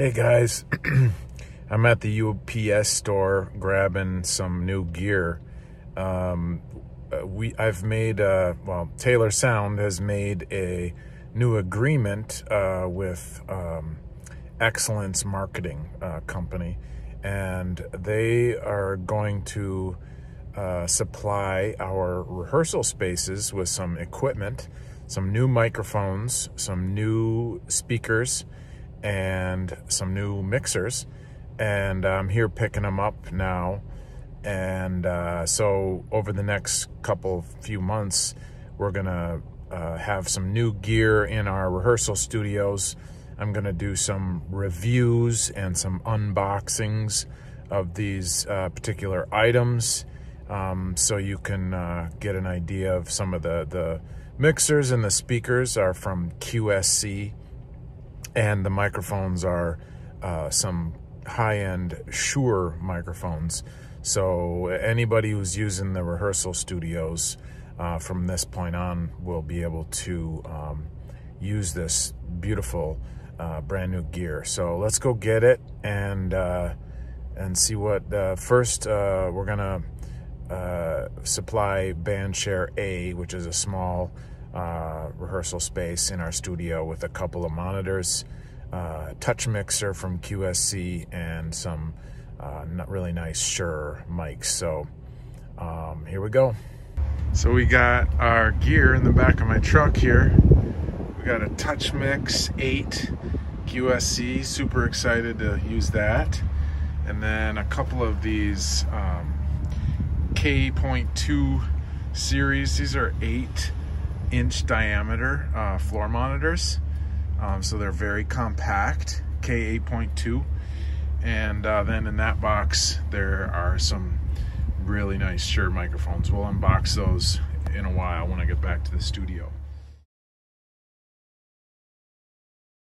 Hey guys, I'm at the UPS store grabbing some new gear. Taylor Sound has made a new agreement with Excellence Marketing company, and they are going to supply our rehearsal spaces with some equipment, some new microphones, some new speakers, and some new mixers, and I'm here picking them up now. And so over the next few months, we're gonna have some new gear in our rehearsal studios. I'm gonna do some reviews and some unboxings of these particular items, so you can get an idea of some of the mixers, and the speakers are from QSC. And the microphones are some high-end Shure microphones. So anybody who's using the rehearsal studios from this point on will be able to use this beautiful brand new gear. So let's go get it and see what. First, we're gonna supply Bandshare A, which is a small rehearsal space in our studio with a couple of monitors, touch mixer from QSC, and some really nice Shure mics. So here we go. So we got our gear in the back of my truck here. We got a TouchMix-8 QSC, super excited to use that. And then a couple of these K8.2 series. These are 8-inch diameter floor monitors, so they're very compact, K8.2. and then in that box there are some really nice Shure microphones. We'll unbox those in a while when I get back to the studio.